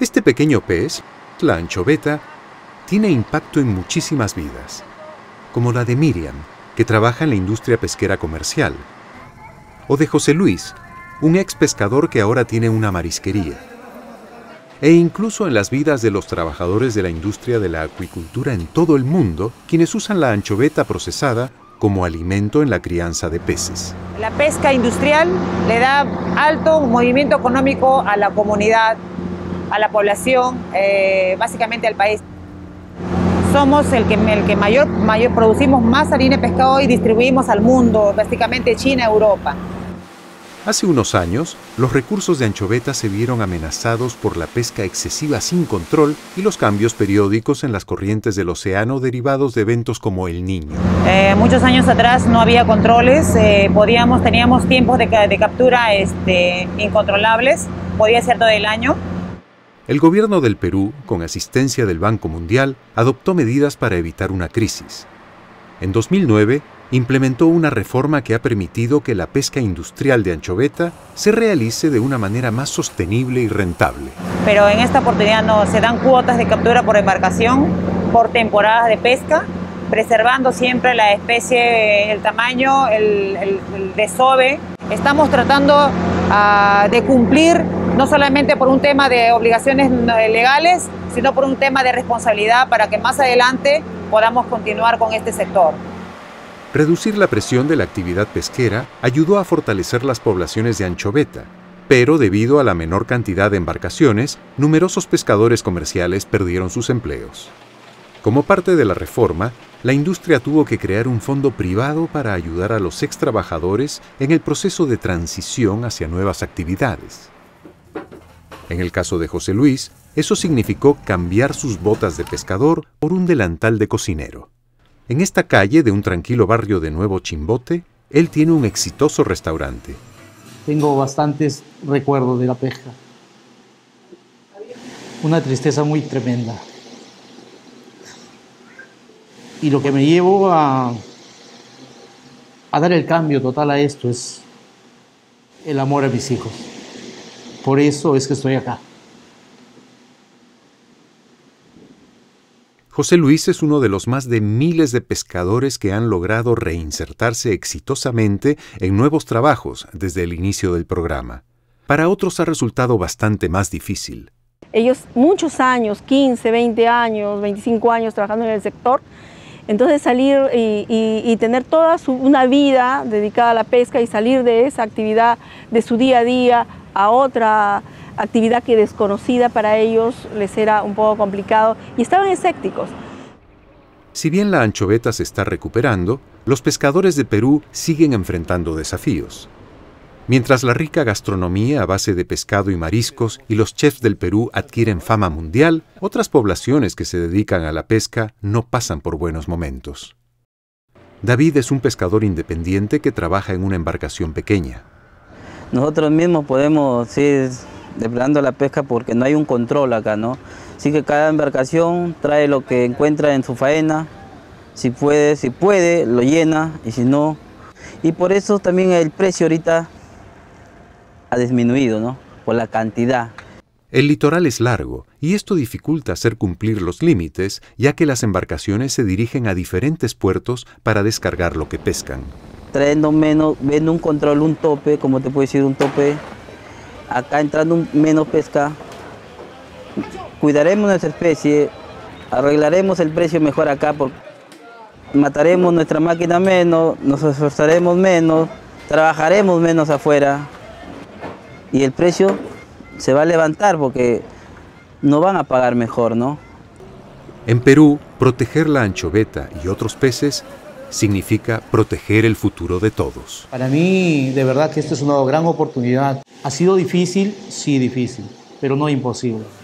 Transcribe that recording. Este pequeño pez, la anchoveta, tiene impacto en muchísimas vidas, como la de Miriam, que trabaja en la industria pesquera comercial, o de José Luis, un ex pescador que ahora tiene una marisquería, e incluso en las vidas de los trabajadores de la industria de la acuicultura en todo el mundo, quienes usan la anchoveta procesada como alimento en la crianza de peces. La pesca industrial le da alto movimiento económico a la comunidad, a la población, básicamente al país. Somos el que producimos más harina de pescado y distribuimos al mundo, básicamente China, Europa. Hace unos años, los recursos de anchoveta se vieron amenazados por la pesca excesiva sin control y los cambios periódicos en las corrientes del océano derivados de eventos como El Niño. Muchos años atrás no había controles, teníamos tiempos de captura incontrolables, podía ser todo el año. El gobierno del Perú, con asistencia del Banco Mundial, adoptó medidas para evitar una crisis. En 2009, implementó una reforma que ha permitido que la pesca industrial de anchoveta se realice de una manera más sostenible y rentable. Pero en esta oportunidad no se dan cuotas de captura por embarcación, por temporadas de pesca, preservando siempre la especie, el tamaño, el desove. Estamos tratando de cumplir no solamente por un tema de obligaciones legales, sino por un tema de responsabilidad para que más adelante podamos continuar con este sector. Reducir la presión de la actividad pesquera ayudó a fortalecer las poblaciones de anchoveta, pero debido a la menor cantidad de embarcaciones, numerosos pescadores comerciales perdieron sus empleos. Como parte de la reforma, la industria tuvo que crear un fondo privado para ayudar a los extrabajadores en el proceso de transición hacia nuevas actividades. En el caso de José Luis, eso significó cambiar sus botas de pescador por un delantal de cocinero. En esta calle de un tranquilo barrio de Nuevo Chimbote, él tiene un exitoso restaurante. Tengo bastantes recuerdos de la pesca. Una tristeza muy tremenda. Y lo que me llevó a dar el cambio total a esto es el amor a mis hijos. Por eso es que estoy acá. José Luis es uno de los más de miles de pescadores que han logrado reinsertarse exitosamente en nuevos trabajos desde el inicio del programa. Para otros ha resultado bastante más difícil. Ellos muchos años, 15, 20 años, 25 años trabajando en el sector, entonces salir y tener toda una vida dedicada a la pesca y salir de esa actividad, de su día a día, a otra actividad que desconocida para ellos les era un poco complicado y estaban escépticos. Si bien la anchoveta se está recuperando, los pescadores de Perú siguen enfrentando desafíos. Mientras la rica gastronomía a base de pescado y mariscos y los chefs del Perú adquieren fama mundial, otras poblaciones que se dedican a la pesca no pasan por buenos momentos. David es un pescador independiente que trabaja en una embarcación pequeña. Nosotros mismos podemos ir depredando la pesca porque no hay un control acá, ¿no? Así que cada embarcación trae lo que encuentra en su faena, si puede, lo llena y si no. Y por eso también el precio ahorita ha disminuido, ¿no? Por la cantidad. El litoral es largo y esto dificulta hacer cumplir los límites, ya que las embarcaciones se dirigen a diferentes puertos para descargar lo que pescan. Trayendo menos, viendo un control, un tope, como te puedo decir, un tope. Acá entrando menos pesca, cuidaremos nuestra especie, arreglaremos el precio mejor acá, porque mataremos nuestra máquina menos, nos esforzaremos menos, trabajaremos menos afuera y el precio se va a levantar porque no van a pagar mejor, ¿no? En Perú, proteger la anchoveta y otros peces significa proteger el futuro de todos. Para mí, de verdad que esto es una gran oportunidad. Ha sido difícil, sí difícil, pero no imposible.